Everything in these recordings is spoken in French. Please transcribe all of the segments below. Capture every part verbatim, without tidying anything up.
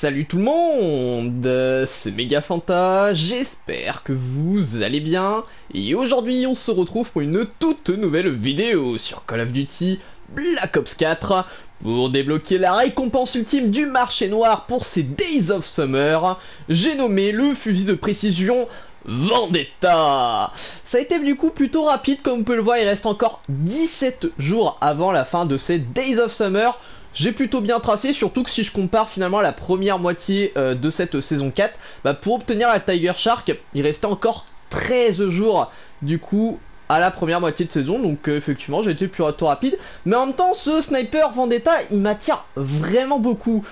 Salut tout le monde, c'est Megafanta, j'espère que vous allez bien, et aujourd'hui on se retrouve pour une toute nouvelle vidéo sur Call of Duty Black Ops quatre pour débloquer la récompense ultime du marché noir pour ces Days of Summer. J'ai nommé le fusil de précision Vendetta. Ça a été du coup plutôt rapide, comme vous pouvez le voir, il reste encore dix-sept jours avant la fin de ces Days of Summer. J'ai plutôt bien tracé, surtout que si je compare finalement la première moitié euh, de cette saison quatre, bah pour obtenir la Tiger Shark, il restait encore treize jours du coup à la première moitié de saison, donc euh, effectivement j'ai été plutôt rapide. Mais en même temps, ce sniper Vendetta, il m'attire vraiment beaucoup.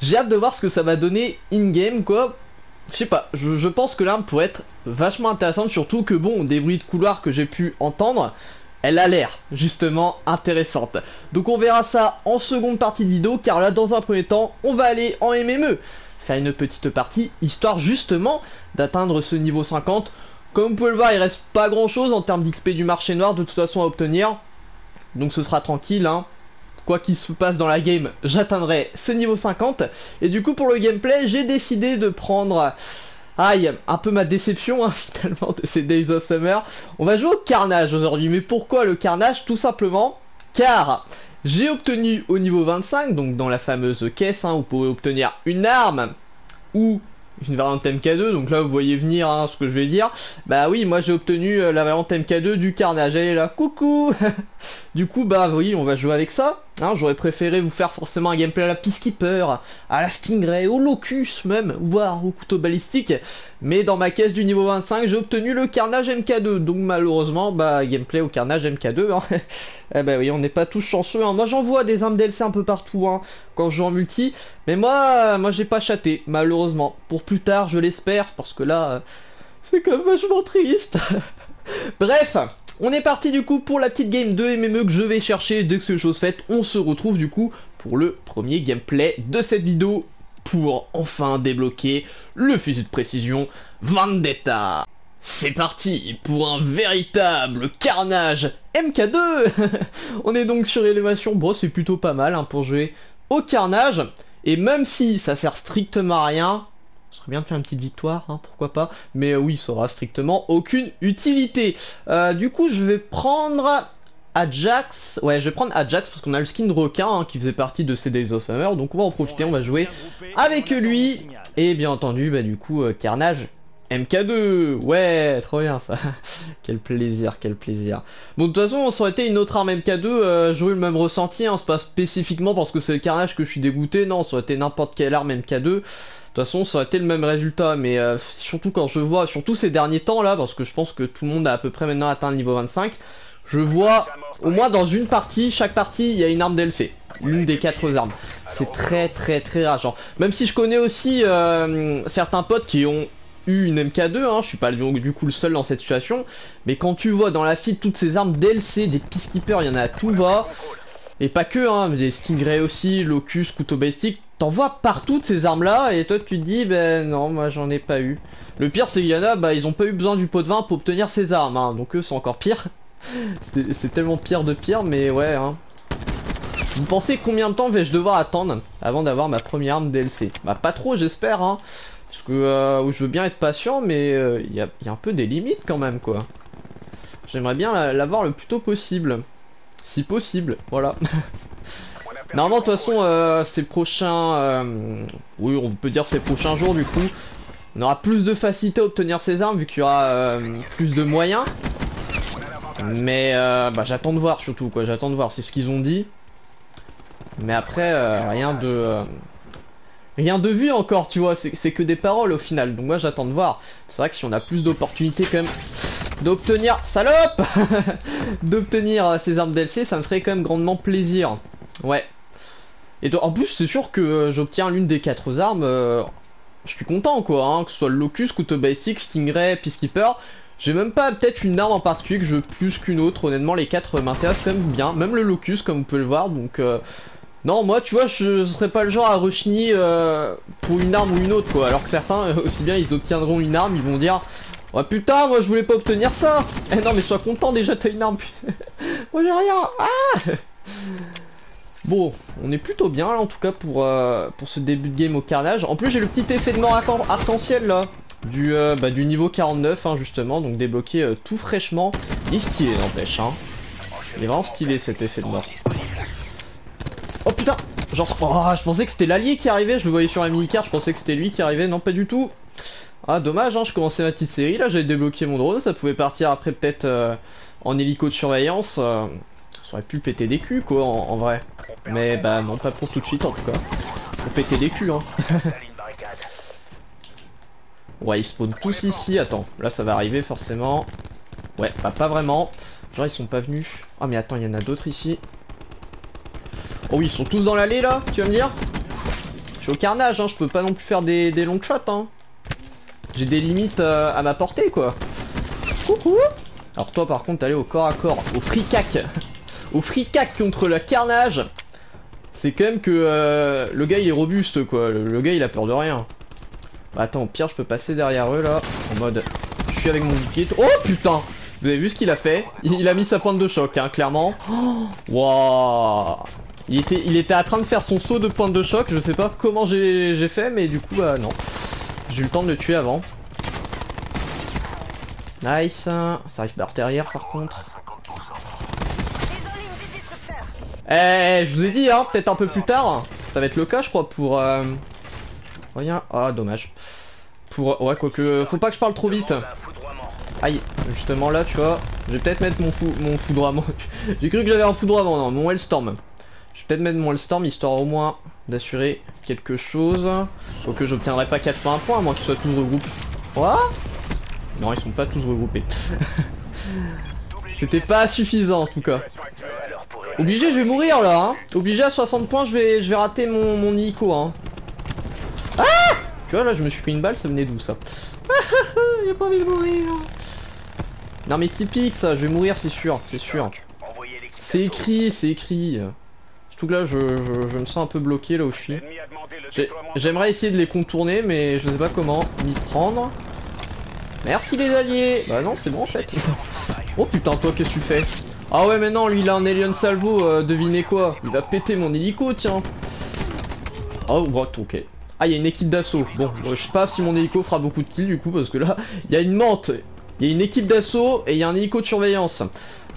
J'ai hâte de voir ce que ça va donner in-game, quoi. Je sais pas, je, je pense que l'arme pourrait être vachement intéressante, surtout que bon, des bruits de couloir que j'ai pu entendre, elle a l'air justement intéressante. Donc on verra ça en seconde partie d'Ido, car là dans un premier temps, on va aller en M M E, faire une petite partie, histoire justement d'atteindre ce niveau cinquante. Comme vous pouvez le voir, il reste pas grand chose en termes d'X P du marché noir de toute façon à obtenir. Donc ce sera tranquille, hein. Quoi qu'il se passe dans la game, j'atteindrai ce niveau cinquante. Et du coup pour le gameplay, j'ai décidé de prendre... Aïe, un peu ma déception hein, finalement de ces Days of Summer. On va jouer au Carnage aujourd'hui, mais pourquoi le Carnage? Tout simplement car j'ai obtenu au niveau vingt-cinq, donc dans la fameuse caisse, hein, vous pouvez obtenir une arme ou une variante M K deux, donc là vous voyez venir hein, ce que je vais dire. Bah oui, moi j'ai obtenu euh, la variante M K deux du Carnage, elle est là, coucou. Du coup bah oui, on va jouer avec ça, hein. J'aurais préféré vous faire forcément un gameplay à la Peacekeeper, à la Stingray, au Locus même, voire au couteau balistique. Mais dans ma caisse du niveau vingt-cinq, j'ai obtenu le Carnage M K deux, donc malheureusement, bah gameplay au Carnage M K deux, hein. Eh bah oui, on n'est pas tous chanceux, hein. Moi j'en vois des armes D L C un peu partout, hein, quand je joue en multi, mais moi, moi j'ai pas chaté, malheureusement. Pour plus tard, je l'espère, parce que là, euh, c'est quand même vachement triste. Bref, on est parti du coup pour la petite game de M M E que je vais chercher. Dès que c'est chose faite, on se retrouve du coup pour le premier gameplay de cette vidéo pour enfin débloquer le fusil de précision Vendetta. C'est parti pour un véritable carnage M K deux. On est donc sur Elevation, bon c'est plutôt pas mal hein, pour jouer au carnage. Et même si ça sert strictement à rien... Ce serait bien de faire une petite victoire, hein, pourquoi pas. Mais euh, oui, ça aura strictement aucune utilité. Euh, du coup, je vais prendre Ajax. Ouais, je vais prendre Ajax parce qu'on a le skin de requin hein, qui faisait partie de ces Days of Summer. Donc on va en profiter, on va jouer avec lui. Et bien entendu, bah du coup, euh, Carnage M K deux. Ouais, trop bien ça. Quel plaisir, quel plaisir. Bon, de toute façon, ça aurait été une autre arme M K deux. Euh, J'aurais eu le même ressenti. Hein, c'est pas spécifiquement parce que c'est le Carnage que je suis dégoûté. Non, ça aurait été n'importe quelle arme M K deux. De toute façon, ça aurait été le même résultat, mais euh, surtout quand je vois, surtout ces derniers temps là, parce que je pense que tout le monde a à peu près maintenant atteint le niveau vingt-cinq, je vois au moins dans une partie, chaque partie, il y a une arme D L C, l'une des quatre armes. C'est très très très rageant. Même si je connais aussi euh, certains potes qui ont eu une M K deux, hein, je suis pas du coup le seul dans cette situation, mais quand tu vois dans la feed toutes ces armes D L C, des Peacekeepers, il y en a à tout va, et pas que, hein, mais des Stingray aussi, Locus, couteau balistique. T'en vois partout de ces armes là et toi tu te dis ben non moi j'en ai pas eu. Le pire c'est qu'il y en a bah ils ont pas eu besoin du pot de vin pour obtenir ces armes hein, donc eux c'est encore pire. C'est tellement pire de pire mais ouais hein. Vous pensez combien de temps vais-je devoir attendre avant d'avoir ma première arme D L C? Bah pas trop j'espère hein. Parce que euh, je veux bien être patient mais il euh, y, y a un peu des limites quand même quoi. J'aimerais bien l'avoir le plus tôt possible. Si possible, voilà. Normalement de toute façon euh, ces prochains euh, oui on peut dire ces prochains jours du coup on aura plus de facilité à obtenir ces armes vu qu'il y aura euh, plus de moyens. Mais euh, bah, j'attends de voir surtout quoi, j'attends de voir, c'est ce qu'ils ont dit. Mais après euh, rien de euh, rien de vu encore tu vois, c'est que des paroles au final. Donc moi j'attends de voir. C'est vrai que si on a plus d'opportunités quand même d'obtenir, salope, d'obtenir ces armes D L C, ça me ferait quand même grandement plaisir. Ouais. Et donc, en plus c'est sûr que euh, j'obtiens l'une des quatre armes, euh, je suis content quoi, hein, que ce soit le Locus, couteau basic, Stingray, Peacekeeper. J'ai même pas peut-être une arme en particulier que je veux plus qu'une autre, honnêtement les quatre euh, m'intéressent quand même bien, même le Locus comme vous pouvez le voir, donc euh, non moi tu vois je serais pas le genre à rechigner euh, pour une arme ou une autre quoi, alors que certains euh, aussi bien ils obtiendront une arme, ils vont dire oh putain moi je voulais pas obtenir ça, eh non mais sois content déjà t'as une arme, moi j'ai rien, ah. Bon, on est plutôt bien là en tout cas pour, euh, pour ce début de game au Carnage. En plus j'ai le petit effet de mort arc-en-ciel là du, euh, bah, du niveau quarante-neuf hein, justement, donc débloqué euh, tout fraîchement. Il est stylé n'empêche hein. Il est vraiment stylé cet effet de mort. Oh putain, genre oh, je pensais que c'était l'allié qui arrivait, je le voyais sur la mini-carte, je pensais que c'était lui qui arrivait, non pas du tout. Ah dommage hein, je commençais ma petite série là, j'avais débloqué mon drone, ça pouvait partir après peut-être euh, en hélico de surveillance. Euh... Ça aurait pu péter des culs quoi en, en vrai. Mais bah non, pas pour tout de suite en tout cas. Faut péter des culs hein. Ouais ils spawnent tous ici, attends, là ça va arriver forcément. Ouais bah pas vraiment. Genre ils sont pas venus. Oh mais attends il y en a d'autres ici. Oh oui ils sont tous dans l'allée là, tu vas me dire. Je suis au Carnage hein, je peux pas non plus faire des, des long shots hein. J'ai des limites euh, à ma portée quoi. Coucou. Alors toi par contre t'allais au corps à corps, au fricac. Au fricac contre le Carnage, c'est quand même que euh, le gars il est robuste quoi, le, le gars il a peur de rien. Bah, attends, au pire je peux passer derrière eux là, en mode je suis avec mon bouclier. Oh putain, vous avez vu ce qu'il a fait, il, il a mis sa pointe de choc hein, clairement. Waouh, il était, il était en train de faire son saut de pointe de choc, je sais pas comment j'ai fait mais du coup bah non. J'ai eu le temps de le tuer avant. Nice, ça arrive par derrière par contre. Eh, je vous ai dit, hein, peut-être un peu plus tard, ça va être le cas, je crois, pour... Euh... Rien. Ah, dommage. Pour... Ouais, quoique... Faut pas que je parle trop vite. Aïe, justement, là, tu vois, je vais peut-être mettre mon, fou... mon foudroiement. J'ai cru que j'avais un foudroiement, non, mon Hellstorm. Je vais peut-être mettre mon Hellstorm, histoire au moins d'assurer quelque chose. Faut que j'obtiendrai pas quatre-vingts points, à moins qu'ils soient tous regroupés. Quoi ? Non, ils sont pas tous regroupés. C'était pas suffisant, en tout cas. Obligé, je vais mourir là, hein. Obligé à soixante points, je vais, je vais rater mon, mon Nico, hein. Ah! Tu vois, là, je me suis pris une balle, ça venait d'où, ça? J'ai pas envie de mourir. Non, mais typique, ça, je vais mourir, c'est sûr, c'est sûr. C'est écrit, c'est écrit. Surtout que là, je, je, je me sens un peu bloqué, là, où je suis. J'aimerais essayer de les contourner, mais je sais pas comment m'y prendre. Merci, les alliés! Bah non, c'est bon, en fait. Oh, putain, toi, qu'est-ce que tu fais? Ah ouais mais non, lui il a un Helion Salvo, euh, devinez quoi. Il va péter mon hélico, tiens. Oh, ok. Ah, il y a une équipe d'assaut. Bon, euh, je sais pas si mon hélico fera beaucoup de kills du coup, parce que là, il y a une menthe. Il y a une équipe d'assaut et il y a un hélico de surveillance.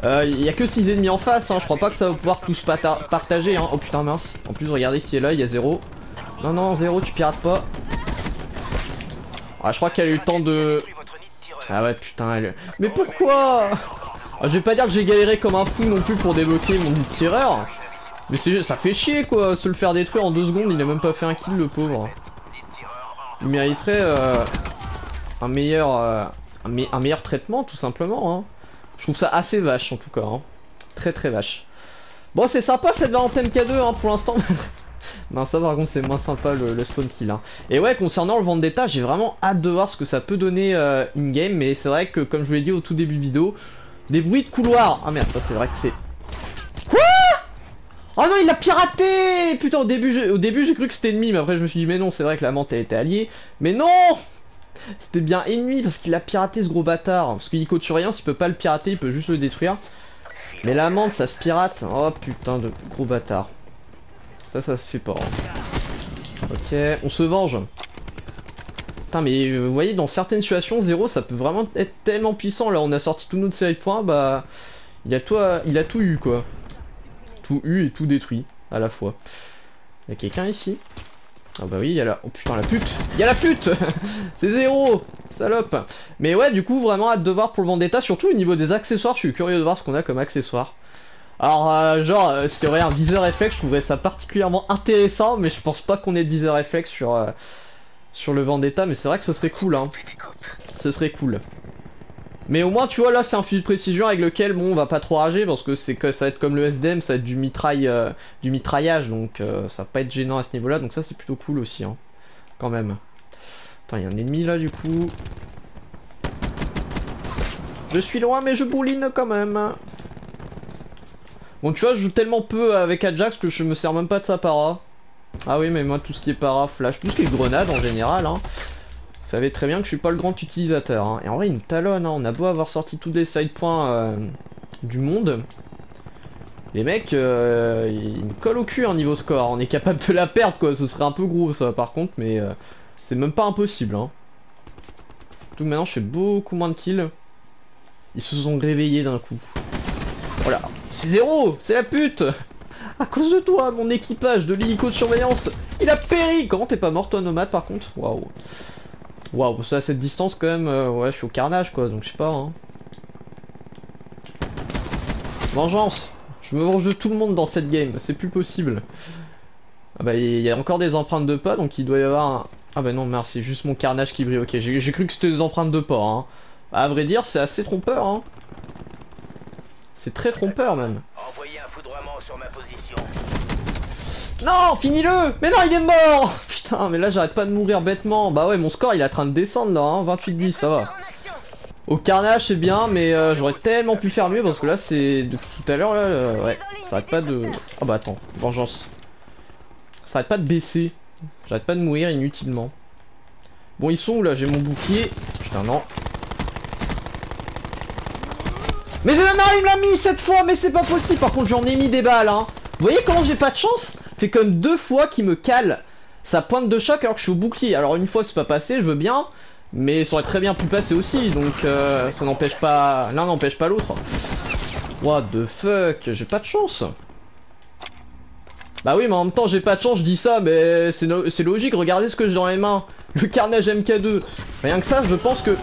Il euh, y a que six ennemis en face, hein. Je crois pas que ça va pouvoir tous partager. Hein. Oh putain, mince. En plus, regardez qui est là, il y a zéro. Non, non, zéro, tu pirates pas. Ah, je crois qu'elle a eu le temps de... Ah ouais, putain, elle... Mais pourquoi ? Ah, je vais pas dire que j'ai galéré comme un fou non plus pour débloquer mon tireur. Mais ça fait chier quoi, se le faire détruire en deux secondes, il a même pas fait un kill le pauvre. Il mériterait euh, un, meilleur, euh, un, me un meilleur traitement tout simplement. Hein. Je trouve ça assez vache en tout cas. Hein. Très très vache. Bon c'est sympa cette variante M K deux hein, pour l'instant. Non ça par contre c'est moins sympa le, le spawn kill hein. Et ouais concernant le Vendetta, j'ai vraiment hâte de voir ce que ça peut donner euh, in-game. Mais c'est vrai que comme je vous l'ai dit au tout début de vidéo, des bruits de couloir. Ah merde, ça c'est vrai que c'est... Quoi? Oh non, il l'a piraté. Putain, au début j'ai au début, cru que c'était ennemi, mais après je me suis dit, mais non, c'est vrai que la menthe elle était alliée. Mais non, c'était bien ennemi, parce qu'il a piraté ce gros bâtard. Parce qu'il coûte rien, il peut pas le pirater, il peut juste le détruire. Mais la menthe, ça se pirate. Oh putain de gros bâtard. Ça, ça se fait pas. Hein. Ok, on se venge. Putain, mais euh, vous voyez, dans certaines situations, zéro, ça peut vraiment être tellement puissant. Là, on a sorti toute notre série de points, bah... Il a tout, il a tout eu, quoi. Tout eu et tout détruit, à la fois. Il y a quelqu'un ici. Ah bah oui, il y a la... Oh putain, la pute. Il y a la pute. C'est zéro. Salope. Mais ouais, du coup, vraiment hâte de voir pour le Vendetta. Surtout au niveau des accessoires, je suis curieux de voir ce qu'on a comme accessoires. Alors, euh, genre, euh, s'il y aurait un viseur réflexe, je trouverais ça particulièrement intéressant. Mais je pense pas qu'on ait de viseur réflexe sur... Euh... sur le Vendetta, mais c'est vrai que ce serait cool hein. Ce serait cool. Mais au moins tu vois là c'est un fusil de précision avec lequel bon on va pas trop rager parce que c'est que ça va être comme le S D M, ça va être du mitraille euh, du mitraillage, donc euh, ça va pas être gênant à ce niveau là, donc ça c'est plutôt cool aussi hein. Quand même. Attends, il y a un ennemi là du coup. Je suis loin mais je bouline quand même. Bon tu vois je joue tellement peu avec Ajax que je me sers même pas de sa para. Ah oui mais moi tout ce qui est para, flash, tout ce qui est grenade en général hein, vous savez très bien que je suis pas le grand utilisateur hein. Et en vrai il me talonne hein. On a beau avoir sorti tous les side points euh, du monde, Les mecs, euh, ils me collent au cul en hein, niveau score. On est capable de la perdre, quoi. Ce serait un peu gros, ça, par contre, mais euh, c'est même pas impossible. Hein. Donc maintenant, je fais beaucoup moins de kills. Ils se sont réveillés d'un coup. Voilà. C'est zéro. C'est la pute. À cause de toi, mon équipage de l'hélico de surveillance, il a péri. Comment t'es pas mort, toi, nomade, par contre? Waouh. Waouh, ça à cette distance, quand même, euh, ouais, je suis au carnage, quoi. Donc, je sais pas. Hein. Vengeance. Je me venge de tout le monde dans cette game, c'est plus possible. Ah bah il y a encore des empreintes de pas, donc il doit y avoir un... Ah bah non, merde, c'est juste mon carnage qui brille, ok, j'ai cru que c'était des empreintes de pas. Hein. À vrai dire, c'est assez trompeur. Hein. C'est très trompeur même. Envoyez un foudroiement sur ma position. Non, finis-le. Mais non, il est mort. Putain, mais là j'arrête pas de mourir bêtement. Bah ouais, mon score il est en train de descendre là, hein. vingt-huit dix, ça va. Au carnage c'est bien, mais euh, j'aurais tellement pu faire mieux parce que là c'est depuis tout à l'heure là, euh, ouais, ça arrête pas de... Ah oh, bah attends, vengeance. Ça arrête pas de baisser, j'arrête pas de mourir inutilement. Bon ils sont où là, j'ai mon bouclier, putain non. Mais non, il me l'a mis cette fois, mais c'est pas possible, par contre j'en ai mis des balles hein. Vous voyez comment j'ai pas de chance? Fait comme deux fois qu'il me cale sa pointe de choc alors que je suis au bouclier. Alors une fois c'est pas passé, je veux bien. Mais ça aurait très bien pu passer aussi, donc euh, ça n'empêche pas... L'un n'empêche pas l'autre. What the fuck, j'ai pas de chance. Bah oui, mais en même temps, j'ai pas de chance, je dis ça, mais c'est no... logique, regardez ce que j'ai dans les mains. Le carnage M K deux. Rien que ça, je pense que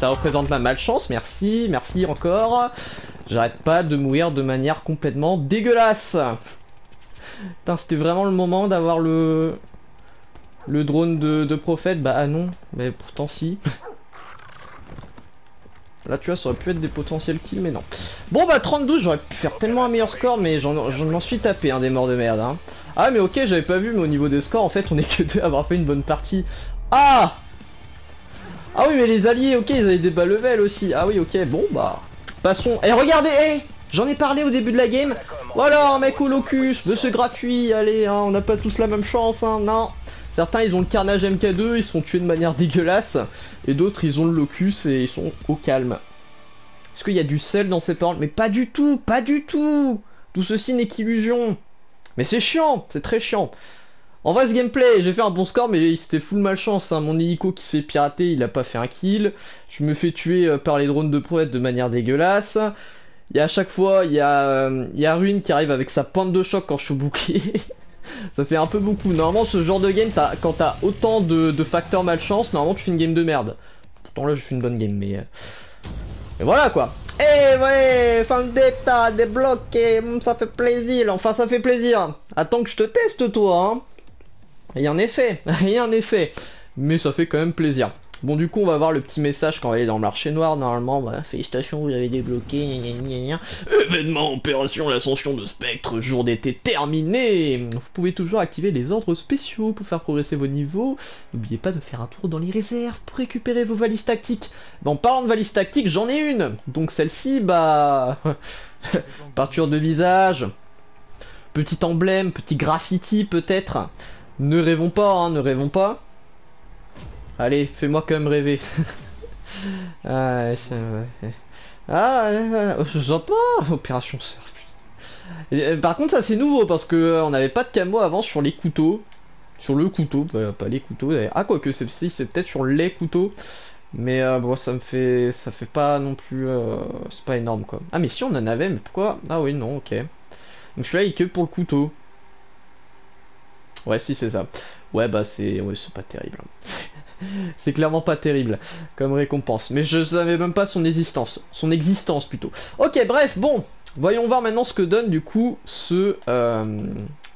ça représente ma malchance, merci, merci encore. J'arrête pas de mourir de manière complètement dégueulasse. Putain, c'était vraiment le moment d'avoir le... Le drone de, de prophète, bah ah non, mais pourtant si. Là tu vois, ça aurait pu être des potentiels kills, mais non. Bon bah trente-deux, j'aurais pu faire tellement un meilleur score, mais j'en m'en suis tapé hein, des morts de merde. Hein. Ah mais ok, j'avais pas vu, mais au niveau des scores, en fait, on est que deux à avoir fait une bonne partie. Ah Ah oui, mais les alliés, ok, ils avaient des bas level aussi. Ah oui, ok, bon bah, passons. Eh regardez, eh j'en ai parlé au début de la game. Voilà, un mec au locus, monsieur gratuit, allez, hein, on n'a pas tous la même chance, hein, non. Certains ils ont le carnage M K deux, ils sont tués de manière dégueulasse, et d'autres ils ont le locus et ils sont au calme. Est-ce qu'il y a du sel dans ces paroles? Mais pas du tout, pas du tout. Tout ceci n'est qu'illusion. Mais c'est chiant, c'est très chiant. En vrai ce gameplay, j'ai fait un bon score mais c'était full malchance, hein. Mon hélico qui se fait pirater, il a pas fait un kill. Je me fais tuer par les drones de poète de manière dégueulasse. Il y a à chaque fois, il y a, euh, il y a Ruin qui arrive avec sa pointe de choc quand je suis au bouclier. Ça fait un peu beaucoup. Normalement, ce genre de game, as, quand t'as autant de, de facteurs malchance, normalement tu fais une game de merde. Pourtant là, je fais une bonne game, mais... Et voilà quoi. Eh ouais, Vendetta débloqué, ça fait plaisir. Enfin, ça fait plaisir. Attends que je te teste, toi. Hein. Et en effet, et en effet. Mais ça fait quand même plaisir. Bon, du coup, on va voir le petit message qu'on va aller dans le marché noir. Normalement, bah, félicitations, vous avez débloqué. Gna gna gna. Événement, opération, l'ascension de Spectre, jour d'été terminé. Vous pouvez toujours activer les ordres spéciaux pour faire progresser vos niveaux. N'oubliez pas de faire un tour dans les réserves pour récupérer vos valises tactiques. Bah, en parlant de valises tactiques, j'en ai une. Donc, celle-ci, bah. Peinture de visage, petit emblème, petit graffiti, peut-être. Ne rêvons pas, hein, ne rêvons pas. Allez, fais-moi quand même rêver. Ah, ouais. Ah, sympa, opération surf. Et, par contre, ça c'est nouveau parce que euh, on n'avait pas de camo avant sur les couteaux, sur le couteau, bah, pas les couteaux. Ah quoi que c'est, c'est peut-être sur les couteaux, mais euh, bon, ça me fait, ça fait pas non plus, euh, c'est pas énorme quoi. Ah mais si on en avait, mais pourquoi? Ah oui non, ok. Donc celui-là il est que pour le couteau. Ouais si c'est ça. Ouais bah c'est, ouais c'est pas terrible. C'est clairement pas terrible comme récompense. Mais je savais même pas son existence. Son existence plutôt. Ok bref bon. Voyons voir maintenant ce que donne du coup ce, euh,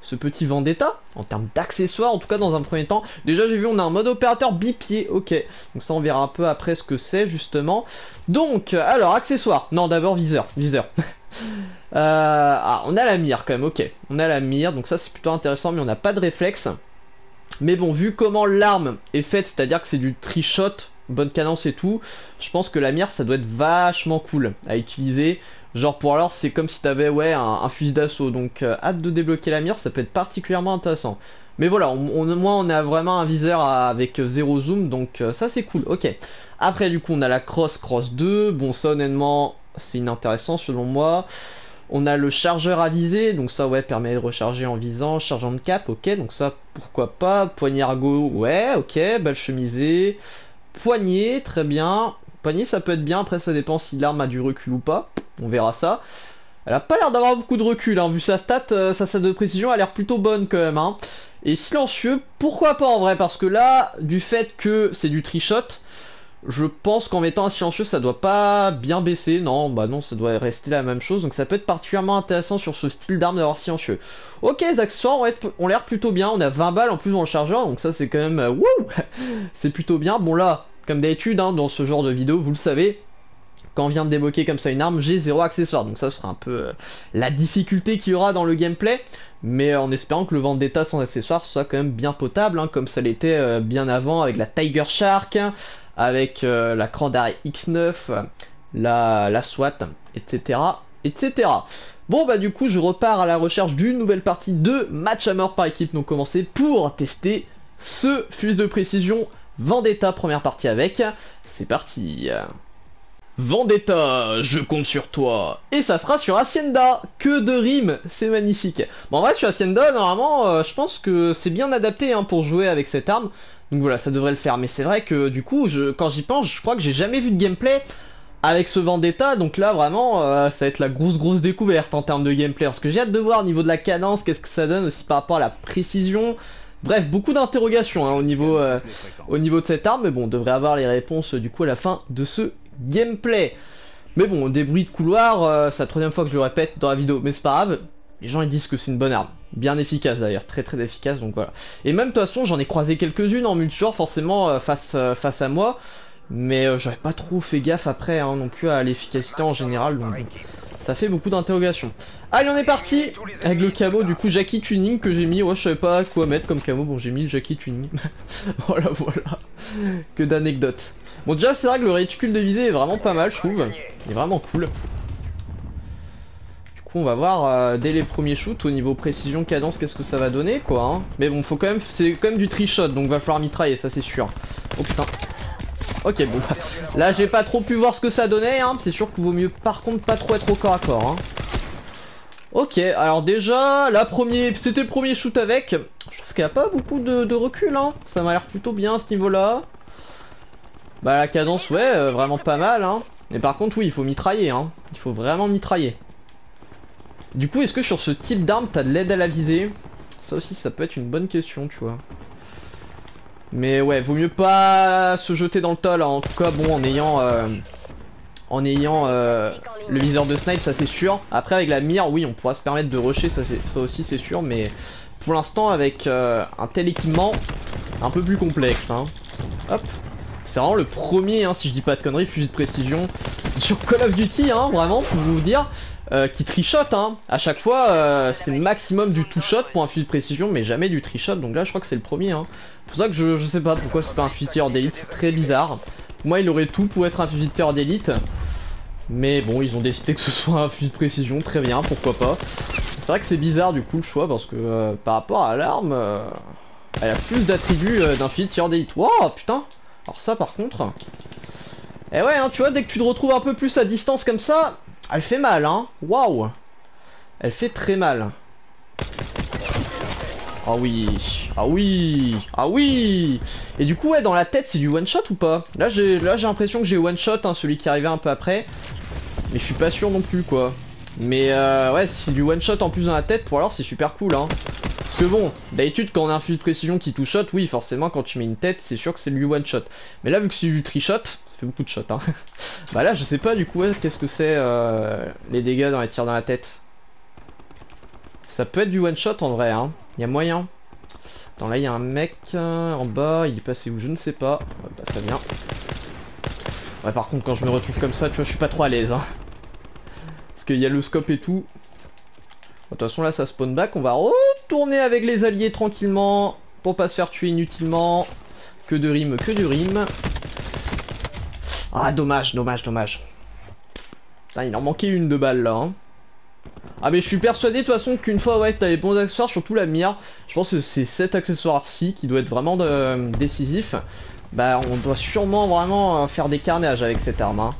ce petit Vendetta. En termes d'accessoires en tout cas dans un premier temps. Déjà j'ai vu on a un mode opérateur bipied. Ok donc ça on verra un peu après ce que c'est justement. Donc alors accessoires. Non d'abord viseur. Viseur. euh, ah on a la mire quand même ok. On a la mire donc ça c'est plutôt intéressant mais on n'a pas de réflexe. Mais bon, vu comment l'arme est faite, c'est-à-dire que c'est du tri-shot, bonne cadence et tout, je pense que la mire, ça doit être vachement cool à utiliser. Genre pour alors, c'est comme si t'avais ouais, un, un fusil d'assaut, donc euh, hâte de débloquer la mire, ça peut être particulièrement intéressant. Mais voilà, au moins on a vraiment un viseur à, avec zéro zoom, donc euh, ça c'est cool, ok. Après du coup, on a la cross, cross deux, bon ça honnêtement, c'est inintéressant selon moi. On a le chargeur à viser, donc ça ouais permet de recharger en visant, chargeant de cap, ok, donc ça pourquoi pas, poignée argot, ouais, ok, balle chemisée, poignée, très bien, poignée ça peut être bien, après ça dépend si l'arme a du recul ou pas, on verra ça. Elle a pas l'air d'avoir beaucoup de recul, hein. Vu sa stat, euh, sa stat de précision a l'air plutôt bonne quand même, hein. Et silencieux, pourquoi pas en vrai, parce que là, du fait que c'est du trichot, je pense qu'en mettant un silencieux ça doit pas bien baisser, non bah non ça doit rester la même chose, donc ça peut être particulièrement intéressant sur ce style d'arme d'avoir silencieux. Ok, les accessoires ont l'air plutôt bien, on a vingt balles en plus dans le chargeur, donc ça c'est quand même, wouh, c'est plutôt bien. Bon là, comme d'habitude hein, dans ce genre de vidéo, vous le savez, quand on vient de débloquer comme ça une arme, j'ai zéro accessoire, donc ça sera un peu euh, la difficulté qu'il y aura dans le gameplay, mais euh, en espérant que le Vendetta sans accessoire soit quand même bien potable, hein, comme ça l'était euh, bien avant avec la Tiger Shark, avec euh, la cran d'arrêt X neuf, la, la SWAT, et cetera, et cetera. Bon bah du coup je repars à la recherche d'une nouvelle partie de match à mort par équipe non commencé pour tester ce fusil de précision Vendetta, première partie avec, c'est parti. Vendetta, je compte sur toi. Et ça sera sur Hacienda. Que de rimes, c'est magnifique. Bon en vrai sur Hacienda normalement euh, je pense que c'est bien adapté hein, pour jouer avec cette arme. Donc voilà, ça devrait le faire, mais c'est vrai que du coup, je, quand j'y pense, je crois que j'ai jamais vu de gameplay avec ce Vendetta, donc là vraiment, euh, ça va être la grosse grosse découverte en termes de gameplay, parce que j'ai hâte de voir au niveau de la cadence, qu'est-ce que ça donne aussi par rapport à la précision, bref, beaucoup d'interrogations hein, au, niveau, euh, au niveau de cette arme, mais bon, on devrait avoir les réponses du coup à la fin de ce gameplay. Mais bon, des bruits de couloir, euh, c'est la troisième fois que je le répète dans la vidéo, mais c'est pas grave, les gens ils disent que c'est une bonne arme. Bien efficace d'ailleurs, très très efficace, donc voilà. Et même de toute façon j'en ai croisé quelques-unes en multijoueur forcément euh, face, euh, face à moi, mais euh, j'avais pas trop fait gaffe après hein, non plus à l'efficacité en général, donc ça fait beaucoup d'interrogations. Allez on est parti avec le camo du coup Jackie Tuning que j'ai mis, ouais je savais pas quoi mettre comme camo, bon j'ai mis le Jackie Tuning. Voilà voilà, que d'anecdotes. Bon déjà c'est vrai que le réticule de visée est vraiment pas mal je trouve, il est vraiment cool. On va voir euh, dès les premiers shoots au niveau précision cadence qu'est-ce que ça va donner quoi hein. Mais bon faut quand même, c'est quand même du trichot donc va falloir mitrailler ça c'est sûr. Oh putain. Ok bon bah, là j'ai pas trop pu voir ce que ça donnait hein. C'est sûr qu'il vaut mieux par contre pas trop être au corps à corps hein. Ok alors déjà la première, c'était le premier shoot avec. Je trouve qu'il n'y a pas beaucoup de, de recul hein. Ça m'a l'air plutôt bien à ce niveau là. Bah la cadence ouais euh, vraiment pas mal hein. Et par contre oui il faut mitrailler hein. Il faut vraiment mitrailler. Du coup, est-ce que sur ce type d'arme, t'as de l'aide à la visée? Ça aussi, ça peut être une bonne question, tu vois. Mais ouais, vaut mieux pas se jeter dans le tas, là. En tout cas, bon, en ayant, euh, en ayant euh, le viseur de snipe, ça c'est sûr. Après, avec la mire, oui, on pourra se permettre de rusher, ça, ça aussi c'est sûr. Mais pour l'instant, avec euh, un tel équipement, un peu plus complexe. Hein. Hop. C'est vraiment le premier, hein, si je dis pas de conneries, fusil de précision sur Call of Duty, hein, vraiment, pour vous dire. Euh, qui trichote hein, à chaque fois euh, c'est le maximum du two shot pour un fusil de précision mais jamais du trichot donc là je crois que c'est le premier hein. C'est pour ça que je, je sais pas pourquoi c'est pas un fusil tireur d'élite, c'est très bizarre. Pour moi il aurait tout pour être un fusil tireur d'élite mais bon ils ont décidé que ce soit un fusil de précision, très bien pourquoi pas. C'est vrai que c'est bizarre du coup le choix parce que euh, par rapport à l'arme euh, elle a plus d'attributs euh, d'un fusil tireur d'élite. Wow putain, alors ça par contre et ouais hein, tu vois dès que tu te retrouves un peu plus à distance comme ça elle fait mal hein, waouh. Elle fait très mal. Ah oui, ah oui, ah oui. Et du coup ouais dans la tête c'est du one shot ou pas? Là j'ai l'impression que j'ai one shot hein, celui qui arrivait un peu après. Mais je suis pas sûr non plus quoi. Mais euh, ouais si c'est du one shot en plus dans la tête pour alors c'est super cool hein. Parce que bon d'habitude quand on a un fusil de précision qui two shot, oui forcément quand tu mets une tête c'est sûr que c'est du one shot. Mais là vu que c'est du three shot beaucoup de shots hein. Bah là je sais pas du coup ouais, qu'est-ce que c'est euh, les dégâts dans les tirs dans la tête. Ça peut être du one shot en vrai hein. Y a moyen. Attends là il y a un mec euh, en bas, il est passé où je ne sais pas. Ouais, bah ça vient. Ouais par contre quand je me retrouve comme ça tu vois je suis pas trop à l'aise hein. Parce qu'il y a le scope et tout. De toute façon là ça spawn back, on va retourner avec les alliés tranquillement pour pas se faire tuer inutilement. Que de rimes, que de rimes. Ah dommage, dommage, dommage. Putain, il en manquait une de balle là. Hein. Ah mais je suis persuadé de toute façon qu'une fois ouais t'as les bons accessoires, surtout la mire, je pense que c'est cet accessoire-ci qui doit être vraiment euh, décisif. Bah on doit sûrement vraiment euh, faire des carnages avec cette arme. Hein.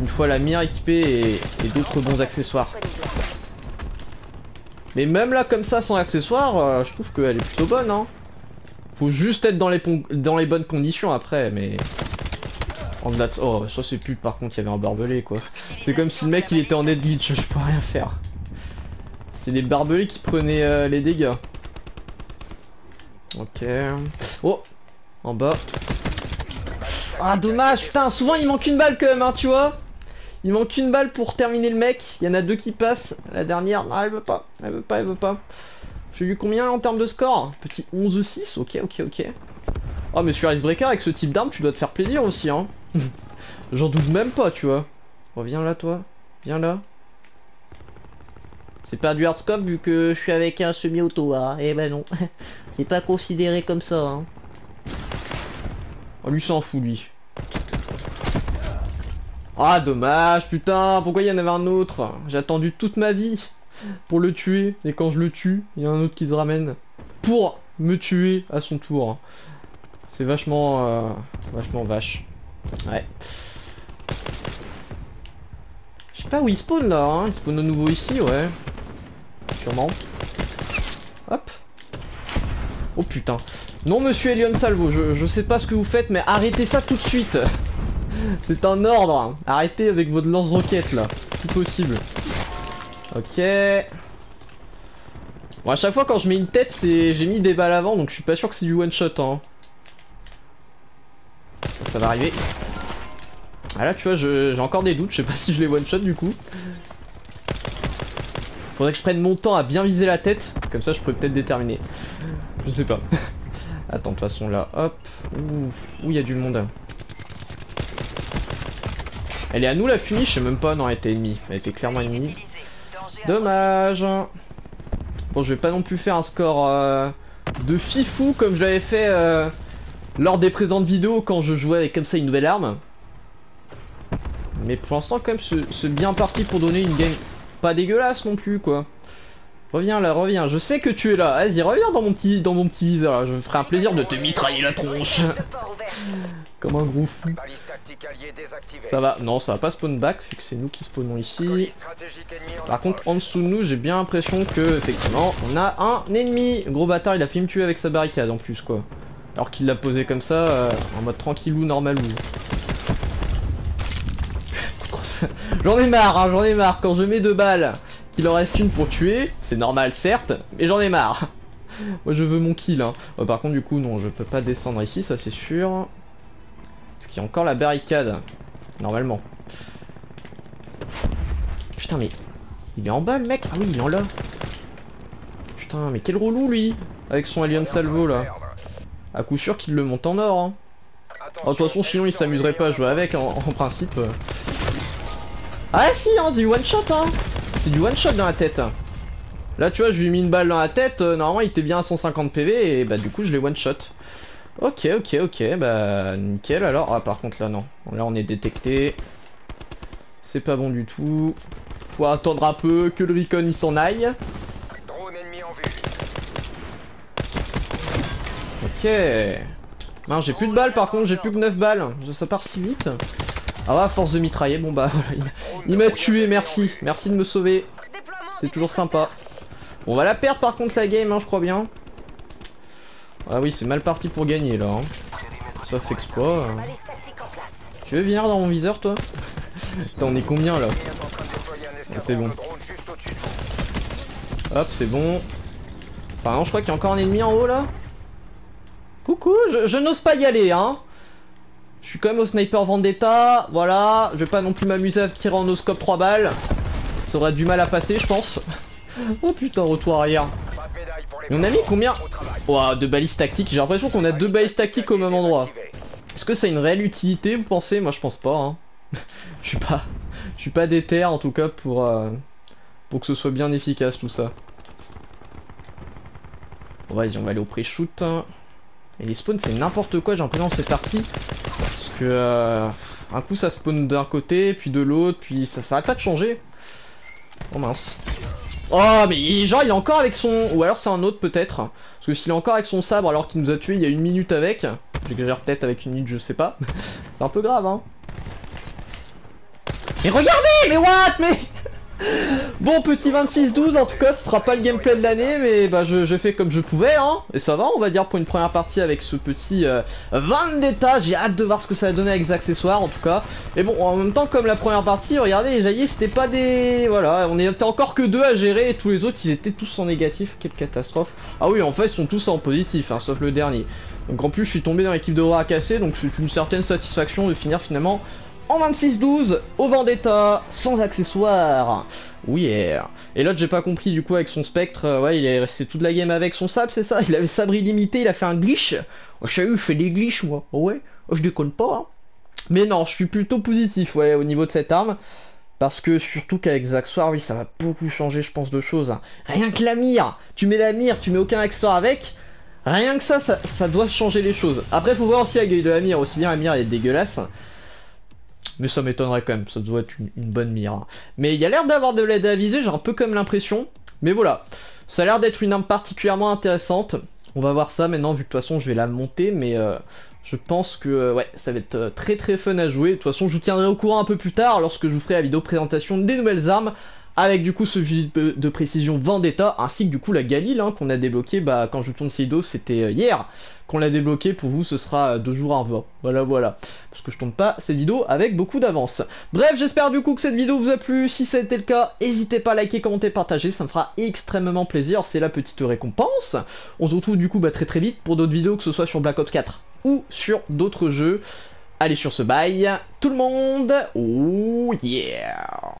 Une fois la mire équipée et, et d'autres bons accessoires. Mais même là comme ça sans accessoire, euh, je trouve qu'elle est plutôt bonne hein. Faut juste être dans les, dans les bonnes conditions après, mais... Oh, oh ça c'est plus par contre il y avait un barbelé quoi. C'est comme si le mec il était en head glitch, je peux rien faire. C'est les barbelés qui prenaient euh, les dégâts. Ok. Oh, en bas. Ah dommage, putain, souvent il manque une balle quand même hein, tu vois. Il manque une balle pour terminer le mec, il y en a deux qui passent, la dernière, ah, elle veut pas, elle veut pas, elle veut pas. J'ai eu combien en termes de score? Petit onze six, ok, ok, ok. Oh mais sur Icebreaker avec ce type d'arme tu dois te faire plaisir aussi hein. J'en doute même pas tu vois. Reviens là toi, viens là. C'est pas du hardscope vu que je suis avec un semi-auto hein. Eh ben non, c'est pas considéré comme ça hein. Oh lui s'en fout lui. Ah dommage putain, pourquoi il y en avait un autre? J'ai attendu toute ma vie pour le tuer et quand je le tue il y a un autre qui se ramène pour me tuer à son tour. C'est vachement euh, vachement vache. Ouais. Je sais pas où il spawn là hein. Il spawn de nouveau ici ouais. Sûrement. Hop. Oh putain. Non monsieur Helion Salvo, je, je sais pas ce que vous faites mais arrêtez ça tout de suite. C'est un ordre. Arrêtez avec votre lance-roquette là. Tout possible. Ok. Bon à chaque fois quand je mets une tête c'est j'ai mis des balles avant donc je suis pas sûr que c'est du one shot hein. Ça, ça va arriver. Ah là tu vois j'ai encore des doutes. Je sais pas si je les one shot du coup. Faudrait que je prenne mon temps à bien viser la tête. Comme ça je pourrais peut-être déterminer. Je sais pas. Attends de toute façon là hop. Ouh il y a du monde. Elle est à nous la fumée, je sais même pas, non elle était ennemie, elle était clairement ennemie. Dommage. Bon je vais pas non plus faire un score euh, de fifou comme je l'avais fait euh, lors des présentes vidéos quand je jouais avec comme ça une nouvelle arme. Mais pour l'instant quand même c'est bien parti pour donner une game pas dégueulasse non plus quoi. Reviens là, reviens, je sais que tu es là, vas-y reviens dans mon petit dans mon petit viseur là, je me ferai un plaisir de te mitrailler la tronche. Comme un gros fou. Ça va, non ça va pas spawn back, vu que c'est nous qui spawnons ici. Par contre en dessous de nous j'ai bien l'impression que effectivement on a un ennemi. Gros bâtard il a failli me tuer avec sa barricade en plus quoi. Alors qu'il l'a posé comme ça euh, en mode tranquillou normalou. J'en ai marre hein, j'en ai marre quand je mets deux balles qu'il en reste une pour tuer, c'est normal certes, mais j'en ai marre. Moi je veux mon kill hein. Oh, par contre du coup non je peux pas descendre ici ça c'est sûr. Il y a encore la barricade, normalement. Putain mais, il est en bas le mec. Ah oui il est en là. Putain mais quel relou lui. Avec son Helion Salvo là. À coup sûr qu'il le monte en or hein. De toute façon sinon il s'amuserait pas à jouer avec en, en principe. Ah si hein, du one shot hein. C'est du one shot dans la tête. Là tu vois je lui ai mis une balle dans la tête. Normalement il était bien à cent cinquante P V et bah du coup je l'ai one shot. Ok ok ok bah nickel alors. Ah par contre là non, là on est détecté. C'est pas bon du tout. Faut attendre un peu que le recon il s'en aille. Drone ennemi en vue. Ok. Non j'ai plus de balles par contre, j'ai plus que neuf balles. Ça part si vite. Ah ouais force de mitrailler, bon bah voilà. Il m'a tué, merci. Merci de me sauver. C'est toujours sympa. On va la perdre par contre la game hein, je crois bien. Ah oui c'est mal parti pour gagner là hein. Sauf exploit hein. Tu veux venir dans mon viseur toi? Attends on est combien là? Ah, c'est bon. Hop c'est bon. Enfin non je crois qu'il y a encore un ennemi en haut là. Coucou. Je, je n'ose pas y aller hein. Je suis quand même au sniper vendetta. Voilà je vais pas non plus m'amuser à tirer en oscope trois balles. Ça aurait du mal à passer je pense. Oh putain retour arrière. Et on a mis combien? Wow, deux balises tactiques, j'ai l'impression qu'on a deux balises tactiques au même endroit. Est-ce que ça a une réelle utilité vous pensez? Moi je pense pas hein. Je suis pas je suis pas déter en tout cas pour euh, pour que ce soit bien efficace tout ça. Bon vas-y on va aller au pré-shoot hein. Et les spawns c'est n'importe quoi j'ai l'impression c'est parti. Parce que euh, un coup ça spawn d'un côté puis de l'autre puis ça s'arrête pas de changer. Oh mince. Oh mais genre il est encore avec son... Ou alors c'est un autre peut-être. Parce que s'il est encore avec son sabre alors qu'il nous a tué il y a une minute avec. J'exagère peut-être avec une minute je sais pas. C'est un peu grave hein. Mais regardez. Mais what. Mais Bon, petit vingt-six douze, en tout cas ce sera pas le gameplay de l'année, mais bah je, je fais comme je pouvais hein. Et ça va on va dire pour une première partie avec ce petit euh, Vendetta. J'ai hâte de voir ce que ça va donner avec les accessoires en tout cas. Et bon, en même temps comme la première partie, regardez les alliés c'était pas des... Voilà, on était encore que deux à gérer et tous les autres ils étaient tous en négatif, quelle catastrophe. Ah oui en fait ils sont tous en positif hein, sauf le dernier. Donc en plus je suis tombé dans l'équipe de Aura cassée, donc c'est une certaine satisfaction de finir finalement en vingt-six douze, au Vendetta, sans accessoires. Oui, yeah. Et l'autre, j'ai pas compris du coup avec son spectre. Euh, ouais, il est resté toute la game avec son sabre, c'est ça? Il avait sabre illimité, il a fait un glitch. Oh, je sais, je fais des glitches, moi. Oh, ouais, oh, je déconne pas. Hein. Mais non, je suis plutôt positif, ouais, au niveau de cette arme. Parce que surtout qu'avec les accessoires, oui, ça va beaucoup changer, je pense, de choses. Rien que la mire, tu mets la mire, tu mets aucun accessoire avec. Rien que ça, ça, ça doit changer les choses. Après, faut voir aussi la gueule de la mire. Aussi bien la mire, elle est dégueulasse. Mais ça m'étonnerait quand même, ça doit être une, une bonne mire. Mais il y a l'air d'avoir de l'aide à viser, j'ai un peu comme l'impression. Mais voilà, ça a l'air d'être une arme particulièrement intéressante. On va voir ça maintenant, vu que de toute façon je vais la monter. Mais euh, je pense que euh, ouais, ça va être euh, très très fun à jouer. De toute façon je vous tiendrai au courant un peu plus tard, lorsque je vous ferai la vidéo présentation des nouvelles armes. Avec du coup ce fusil de, de précision Vendetta, ainsi que du coup la Galil hein, qu'on a débloqué. Bah quand je tourne ces vidéos c'était hier qu'on l'a débloqué, pour vous ce sera deux jours avant. Voilà voilà, parce que je tourne pas cette vidéo avec beaucoup d'avance. Bref, j'espère du coup que cette vidéo vous a plu. Si ça a été le cas, n'hésitez pas à liker, commenter, partager, ça me fera extrêmement plaisir. C'est la petite récompense. On se retrouve du coup bah, très très vite pour d'autres vidéos, que ce soit sur Black Ops quatre ou sur d'autres jeux. Allez sur ce bail, tout le monde, oh yeah.